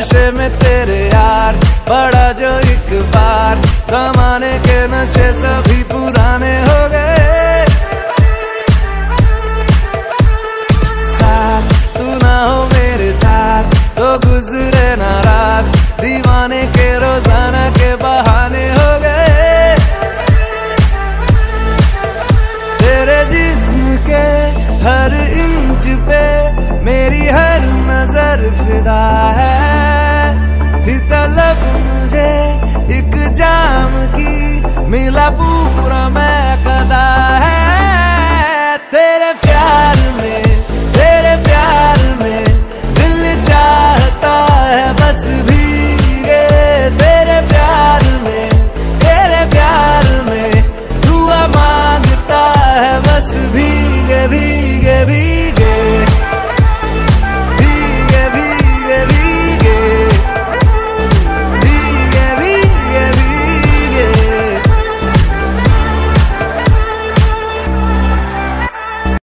नशे में तेरे यार पड़ा जो एक बार, जमाने के नशे सभी पुराने हो गए। साथ तू ना हो मेरे साथ तो गुजरे ना रात, दीवाने के रोजाना के बहाने हो गए। तेरे जिस्म के हर इंच पे मेरी हर नजर फिदा है, थी तलब मुझे एक जाम की, मिला पूरा मैं कदा है। तेरे प्यार